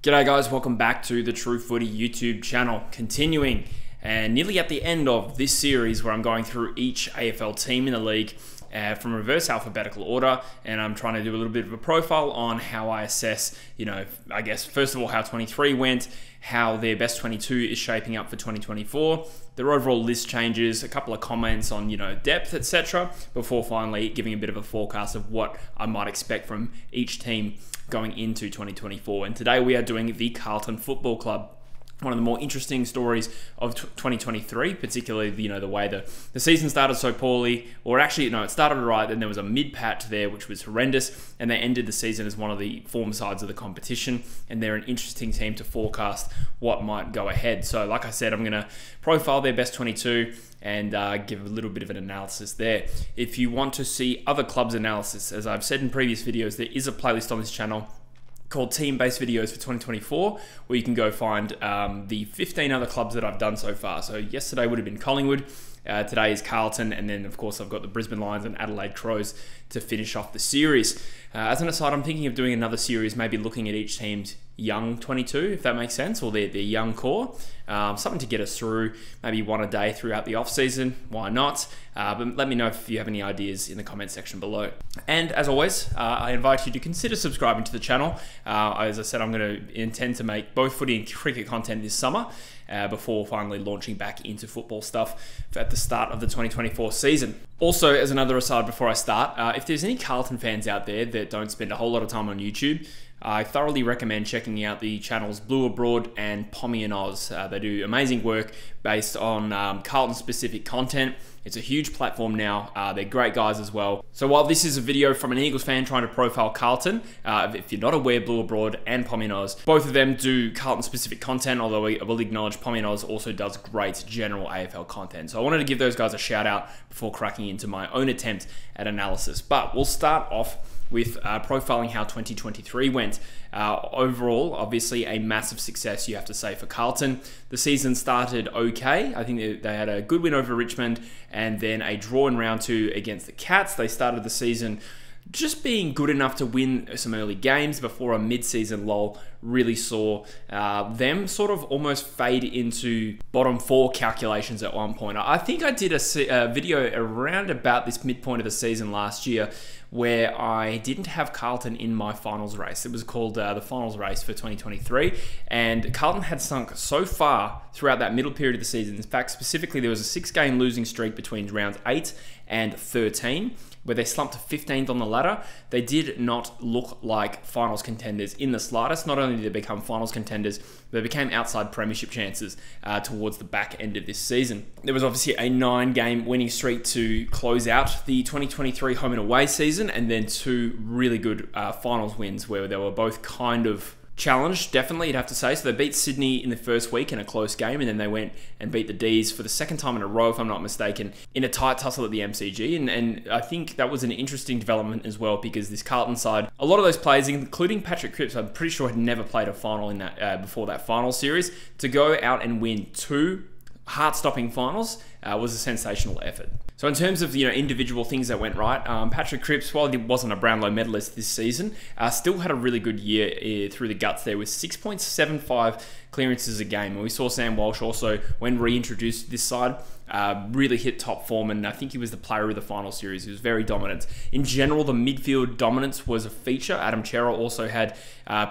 G'day guys, welcome back to the True Footy YouTube channel. Continuing and nearly at the end of this series where I'm going through each AFL team in the league from reverse alphabetical order, and I'm trying to do a little bit of a profile on how I assess, I guess first of all how 23 went, how their best 22 is shaping up for 2024, their overall list changes, a couple of comments on, depth, etc., before finally giving a bit of a forecast of what I might expect from each team going into 2024. And today we are doing the Carlton Football Club. One of the more interesting stories of 2023, particularly, the way the season started so poorly, or actually, no, it started right, then there was a mid-patch there, which was horrendous, and they ended the season as one of the form sides of the competition, and they're an interesting team to forecast what might go ahead. So, like I said, I'm going to profile their best 22 and give a little bit of an analysis there. If you want to see other clubs' analysis, as I've said in previous videos, there is a playlist on this channel called team-based videos for 2024, where you can go find the 15 other clubs that I've done so far. So yesterday would have been Collingwood, today is Carlton, and then of course I've got the Brisbane Lions and Adelaide Crows to finish off the series. As an aside, I'm thinking of doing another series, maybe looking at each team's young 22, if that makes sense, or their young core. Something to get us through, maybe one a day throughout the off-season, why not? But let me know if you have any ideas in the comment section below. And as always, I invite you to consider subscribing to the channel. As I said, I'm going to intend to make both footy and cricket content this summer before finally launching back into football stuff at the start of the 2024 season. Also, as another aside before I start, if there's any Carlton fans out there that don't spend a whole lot of time on YouTube, I thoroughly recommend checking out the channels Blue Abroad and PommyinOz. They do amazing work based on Carlton-specific content. It's a huge platform now. They're great guys as well. So while this is a video from an Eagles fan trying to profile Carlton, if you're not aware, Blue Abroad and PommyinOz, both of them do Carlton-specific content, although I will acknowledge PommyinOz also does great general AFL content. So I wanted to give those guys a shout-out before cracking into my own attempt at analysis. But we'll start off with profiling how 2023 went. Overall, obviously a massive success, you have to say, for Carlton. The season started okay. I think they had a good win over Richmond and then a draw in round 2 against the Cats. They started the season just being good enough to win some early games before a mid-season lull really saw them sort of almost fade into bottom 4 calculations at one point. I think I did a video around about this midpoint of the season last year where I didn't have Carlton in my finals race. It was called the finals race for 2023, and Carlton had sunk so far throughout that middle period of the season. In fact, specifically, there was a 6-game losing streak between rounds 8 and 13, where they slumped to 15th on the ladder. They did not look like finals contenders in the slightest. Not only did they become finals contenders, they became outside premiership chances towards the back end of this season. There was obviously a 9-game winning streak to close out the 2023 home and away season, and then 2 really good finals wins where they were both kind of challenged, definitely, you'd have to say. So they beat Sydney in the first week in a close game, and then they went and beat the D's for the second time in a row, if I'm not mistaken, in a tight tussle at the MCG. And I think that was an interesting development as well, because this Carlton side, a lot of those players, including Patrick Cripps, I'm pretty sure had never played a final in that before that final series, to go out and win 2 heart-stopping finals was a sensational effort. So in terms of individual things that went right, Patrick Cripps, while he wasn't a Brownlow medalist this season, still had a really good year through the guts there with 6.75 clearances a game. And we saw Sam Walsh also, when reintroduced to this side, really hit top form, and I think he was the player of the final series. He was very dominant. In general, the midfield dominance was a feature. Adam Cerra also had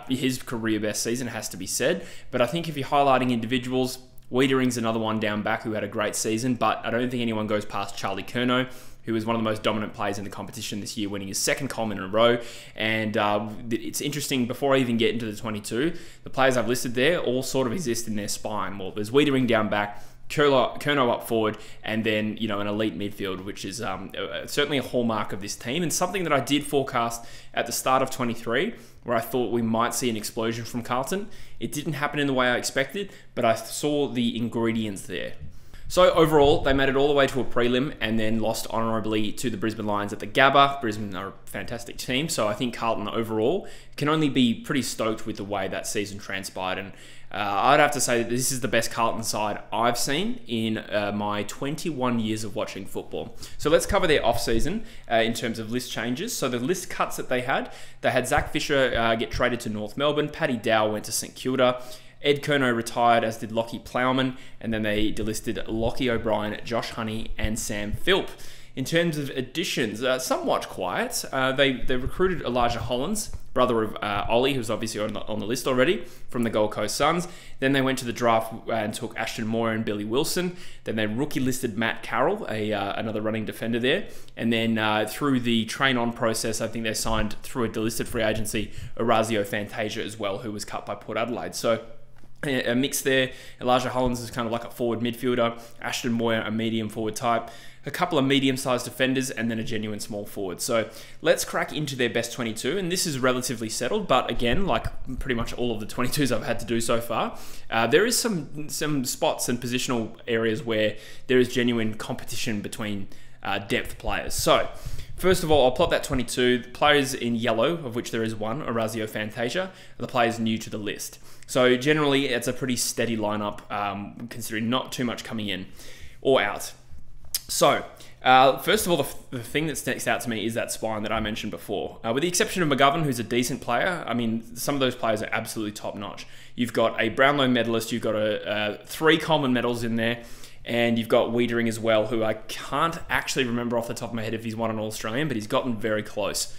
his career best season, has to be said. But I think if you're highlighting individuals, Weedering's another one down back who had a great season, but I don't think anyone goes past Charlie Curnow, who was one of the most dominant players in the competition this year, winning his second Coleman in a row. And it's interesting, before I even get into the 22, the players I've listed there all sort of exist in their spine. Well, there's Weedering down back, Curnow up forward, and then, an elite midfield, which is certainly a hallmark of this team, and something that I did forecast at the start of 23, where I thought we might see an explosion from Carlton. It didn't happen in the way I expected, but I saw the ingredients there. So overall, they made it all the way to a prelim and then lost honourably to the Brisbane Lions at the Gabba. Brisbane are a fantastic team, so I think Carlton overall can only be pretty stoked with the way that season transpired. And I'd have to say that this is the best Carlton side I've seen in my 21 years of watching football. So let's cover their off-season in terms of list changes. So the list cuts that they had Zach Fisher get traded to North Melbourne, Paddy Dow went to St Kilda, Ed Curnow retired, as did Lockie Plowman, and then they delisted Lockie O'Brien, Josh Honey, and Sam Philp. In terms of additions, somewhat quiet. They recruited Elijah Hollands, brother of Ollie, who's obviously on the list already, from the Gold Coast Suns. Then they went to the draft and took Ashton Moore and Billy Wilson. Then they rookie-listed Matt Carroll, another running defender there. And then through the train-on process, I think they signed, through a delisted free agency, Orazio Fantasia as well, who was cut by Port Adelaide. So a mix there. Elijah Hollands is kind of like a forward midfielder, Ashton Moore a medium forward type, a couple of medium-sized defenders, and then a genuine small forward. So let's crack into their best 22, and this is relatively settled, but again, like pretty much all of the 22s I've had to do so far, there is some spots and positional areas where there is genuine competition between depth players. So first of all, I'll plot that 22. The players in yellow, of which there is one, Orazio Fantasia, are the players new to the list. So generally, it's a pretty steady lineup, considering not too much coming in or out. So first of all, the thing that sticks out to me is that spine that I mentioned before. With the exception of McGovern, who's a decent player, I mean, some of those players are absolutely top-notch. You've got a Brownlow medalist, you've got three Coleman medals in there, and you've got Weedering as well, who I can't actually remember off the top of my head if he's won an All-Australian, but he's gotten very close.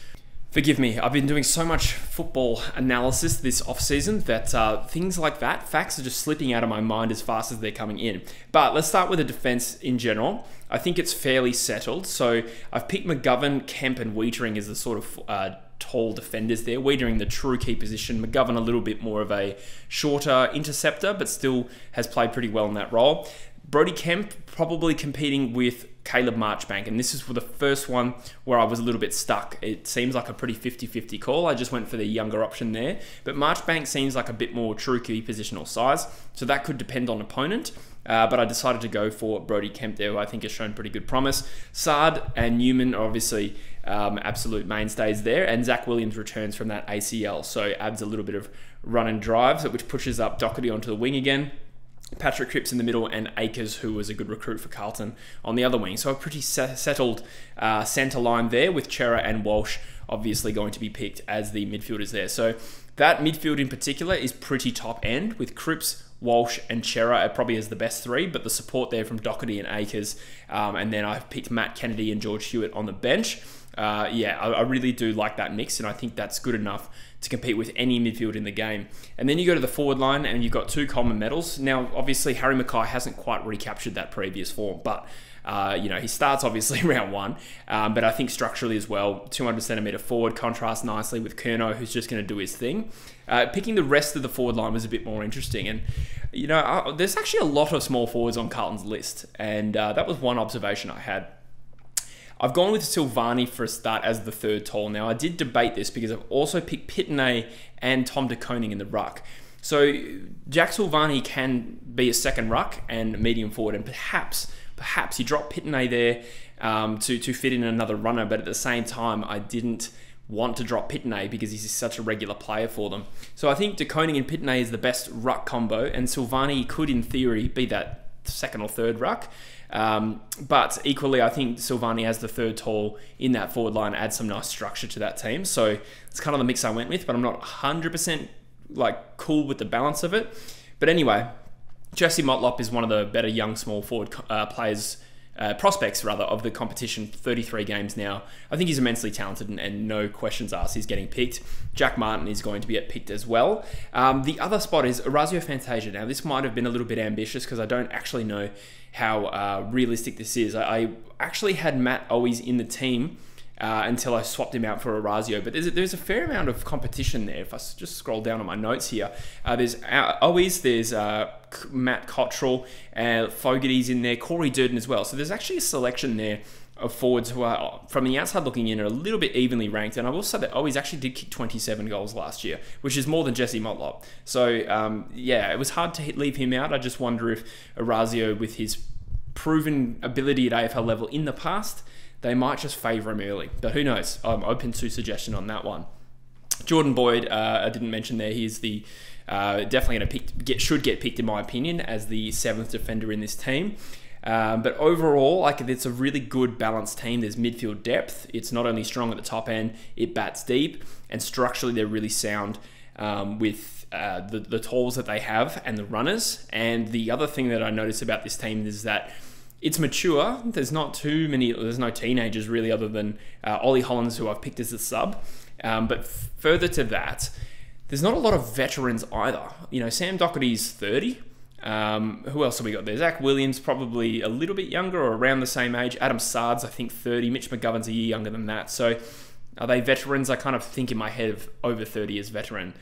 Forgive me, I've been doing so much football analysis this off-season that things like that, facts are just slipping out of my mind as fast as they're coming in. But let's start with the defense in general. I think it's fairly settled. So I've picked McGovern, Kemp, and Weedering as the sort of tall defenders there. Weedering the true key position. McGovern a little bit more of a shorter interceptor, but still has played pretty well in that role. Brody Kemp probably competing with Caleb Marchbank, and this is for the first one where I was a little bit stuck. It seems like a pretty 50-50 call. I just went for the younger option there, but Marchbank seems like a bit more true key positional size, so that could depend on opponent, but I decided to go for Brody Kemp there, who I think has shown pretty good promise. Saad and Newman are obviously absolute mainstays there, and Zach Williams returns from that ACL, so adds a little bit of run and drives, which pushes up Doherty onto the wing again. Patrick Cripps in the middle, and Akers, who was a good recruit for Carlton, on the other wing. So a pretty settled centre line there, with Cerra and Walsh obviously going to be picked as the midfielders there. So that midfield in particular is pretty top end, with Cripps, Walsh, and Cerra are probably as the best three, but the support there from Doherty and Akers, and then I've picked Matt Kennedy and George Hewitt on the bench. I really do like that mix, and I think that's good enough to compete with any midfield in the game. And then you go to the forward line, and you've got two common medals. Now, obviously, Harry Mackay hasn't quite recaptured that previous form, but he starts obviously round one, but I think structurally as well, 200 centimetre forward contrasts nicely with Curnow, who's just going to do his thing. Picking the rest of the forward line was a bit more interesting, and there's actually a lot of small forwards on Carlton's list, and that was one observation I had. I've gone with Silvagni for a start as the third tall. Now, I did debate this because I've also picked Pittonet and Tom de Koning in the ruck. So Jack Silvagni can be a second ruck and medium forward, and perhaps you drop Pittonet there to fit in another runner, but at the same time, I didn't want to drop Pittonet because he's such a regular player for them. So I think de Koning and Pittonet is the best ruck combo, and Silvagni could, in theory, be that second or third ruck. But equally, I think Silvagni as the third tall in that forward line adds some nice structure to that team. So it's kind of the mix I went with, but I'm not 100% like cool with the balance of it. But anyway, Jesse Motlop is one of the better young small forward players, prospects rather, of the competition. 33 games now. I think he's immensely talented, and no questions asked, he's getting picked. Jack Martin is going to get picked as well. The other spot is Orazio Fantasia. Now, this might have been a little bit ambitious because I don't actually know how realistic this is. I actually had Matt Owies in the team until I swapped him out for Orazio, but there's a fair amount of competition there. If I just scroll down on my notes here, there's Owies, there's Matt Cottrell, Fogarty's in there, Corey Durden as well. So there's actually a selection there of forwards who are, from the outside looking in, are a little bit evenly ranked. And I will say that Owies actually did kick 27 goals last year, which is more than Jesse Motlop. So, yeah, it was hard to leave him out. I just wonder if Orazio, with his proven ability at AFL level in the past, they might just favour him early. But who knows? I'm open to suggestion on that one. Jordan Boyd, I didn't mention there, he's the definitely going to should get picked in my opinion as the 7th defender in this team. But overall, like, it's a really good balanced team. There's midfield depth. It's not only strong at the top end, it bats deep, and structurally they're really sound with the tools that they have and the runners. And the other thing that I notice about this team is that it's mature. There's not too many, there's no teenagers really other than Ollie Hollands, who I've picked as a sub. But further to that, there's not a lot of veterans either. You know, Sam Doherty's 30. Who else have we got there? Zach Williams, probably a little bit younger or around the same age. Adam Saad's, I think, 30. Mitch McGovern's a year younger than that. So are they veterans? I kind of think in my head of over 30 as veteran.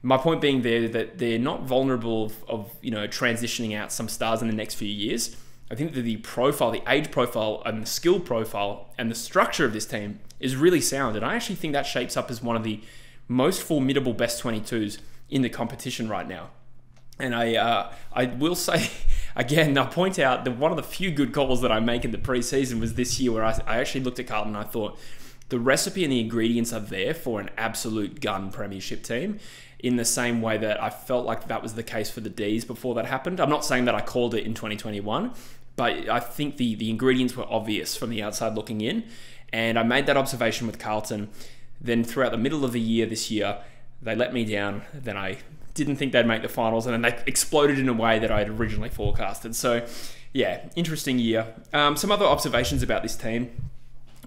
My point being there that they're not vulnerable of you know, transitioning out some stars in the next few years. I think that the profile, the age profile and the skill profile and the structure of this team is really sound. And I actually think that shapes up as one of the most formidable best 22s in the competition right now. And I will say, again, I'll point out that one of the few good calls that I make in the preseason was this year where I actually looked at Carlton and I thought, the recipe and the ingredients are there for an absolute gun premiership team in the same way that I felt like that was the case for the Ds before that happened. I'm not saying that I called it in 2021, but I think the ingredients were obvious from the outside looking in. And I made that observation with Carlton. Then throughout the middle of the year this year, they let me down. Then I didn't think they'd make the finals, and then they exploded in a way that I had originally forecasted. So, yeah, interesting year. Some other observations about this team.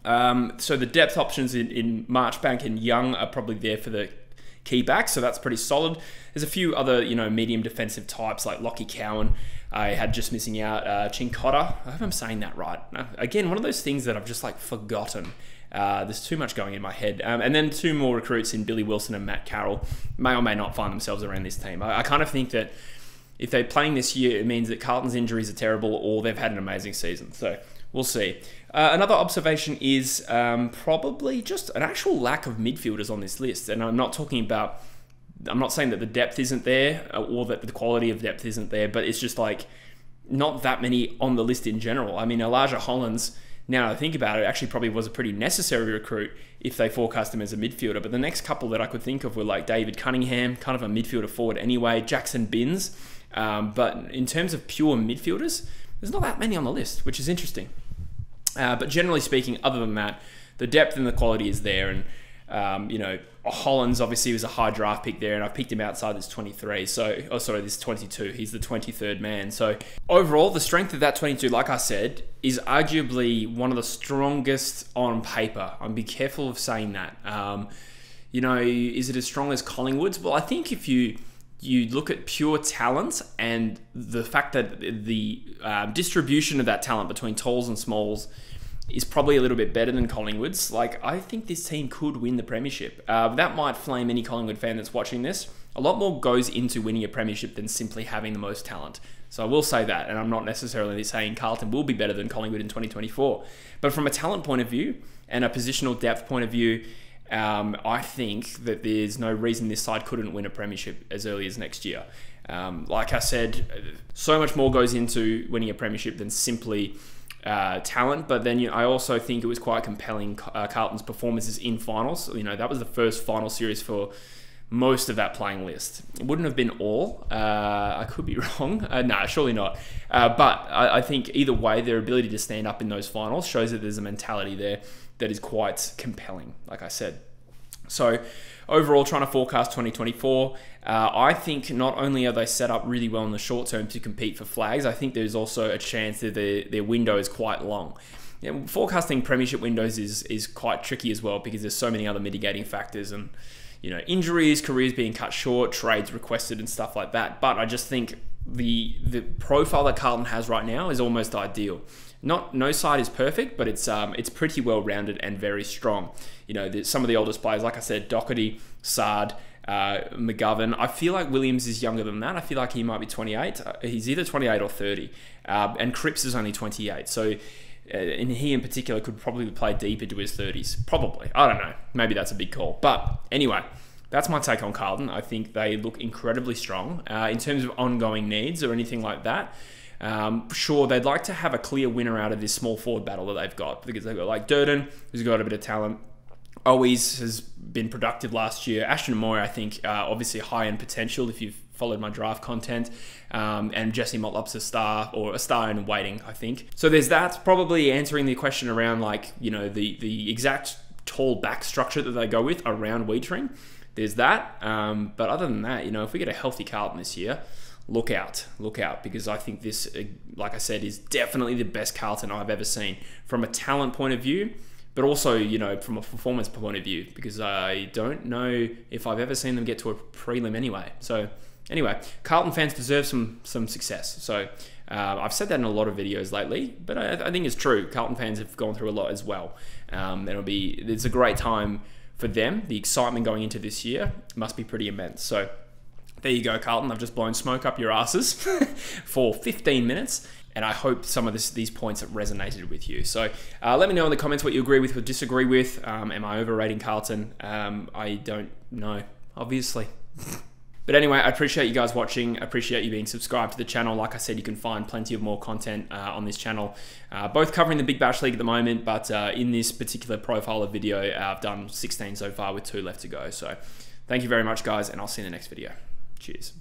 So the depth options in Marchbank and Young are probably there for the key back, so that's pretty solid. There's a few other, you know, medium defensive types like Lockie Cowan. I had just missing out Chincotta. I hope I'm saying that right. Again, one of those things that I've just like forgotten. There's too much going in my head. And then two more recruits in Billy Wilson and Matt Carroll may or may not find themselves around this team. I kind of think that if they're playing this year, it means that Carlton's injuries are terrible or they've had an amazing season. So we'll see. Another observation is probably just an actual lack of midfielders on this list. And I'm not saying that the depth isn't there or that the quality of depth isn't there, but it's just like not that many on the list in general. I mean, Elijah Hollands, now I think about it, actually probably was a pretty necessary recruit if they forecast him as a midfielder. But the next couple that I could think of were like David Cunningham, kind of a midfielder forward anyway, Jackson Binns. But in terms of pure midfielders, there's not that many on the list, which is interesting. But generally speaking, other than that, the depth and the quality is there. And, you know, Hollands obviously was a high draft pick there, and I picked him outside this 23. So, oh, sorry, this 22. He's the 23rd man. So overall, the strength of that 22, like I said, is arguably one of the strongest on paper. I'd be careful of saying that. You know, is it as strong as Collingwood's? Well, I think if you look at pure talent and the fact that the distribution of that talent between talls and smalls is probably a little bit better than Collingwood's. Like, I think this team could win the premiership. That might flame any Collingwood fan that's watching this. A lot more goes into winning a premiership than simply having the most talent. So I will say that, and I'm not necessarily saying Carlton will be better than Collingwood in 2024. But from a talent point of view and a positional depth point of view, I think that there's no reason this side couldn't win a premiership as early as next year. Like I said, so much more goes into winning a premiership than simply talent, but then I also think it was quite compelling Carlton's performances in finals. You know, that was the first final series for most of that playing list. It wouldn't have been all. I could be wrong. No, surely not. But I think either way, their ability to stand up in those finals shows that there's a mentality there that is quite compelling, like I said. So overall, trying to forecast 2024, I think not only are they set up really well in the short term to compete for flags, I think there's also a chance that their window is quite long. And forecasting premiership windows is quite tricky as well, because there's so many other mitigating factors and, you know, injuries, careers being cut short, trades requested and stuff like that. But I just think the profile that Carlton has right now is almost ideal. No side is perfect, but it's pretty well-rounded and very strong. You know, some of the oldest players, like I said, Doherty, Saad, McGovern. I feel like Williams is younger than that. I feel like he might be 28. He's either 28 or 30. And Cripps is only 28. So, and he in particular could probably play deep into his 30s. Probably. I don't know. Maybe that's a big call. But anyway, that's my take on Carlton. I think they look incredibly strong. In terms of ongoing needs or anything like that, Sure, they'd like to have a clear winner out of this small forward battle that they've got, because they've got like Durden, who's got a bit of talent. Owies has been productive last year. Ashton Moore, I think, obviously high-end potential if you've followed my draft content. And Jesse Motlop's a star, or a star in waiting, I think. So there's that, probably answering the question around, like, you know, the exact tall back structure that they go with around Weedering. There's that. But other than that, you know, if we get a healthy Carlton this year, look out, because I think this, like I said, is definitely the best Carlton I've ever seen from a talent point of view, but also, you know, from a performance point of view, because I don't know if I've ever seen them get to a prelim anyway. So anyway, Carlton fans deserve some success. So I've said that in a lot of videos lately, but I think it's true. Carlton fans have gone through a lot as well. It's a great time for them. The excitement going into this year must be pretty immense. So there you go, Carlton. I've just blown smoke up your asses for 15 minutes. And I hope some of these points have resonated with you. So let me know in the comments what you agree with or disagree with. Am I overrating Carlton? I don't know, obviously. But anyway, I appreciate you guys watching. I appreciate you being subscribed to the channel. Like I said, you can find plenty of more content on this channel, both covering the Big Bash League at the moment, but in this particular profile of video, I've done 16 so far with 2 left to go. So thank you very much, guys, and I'll see you in the next video. Cheers.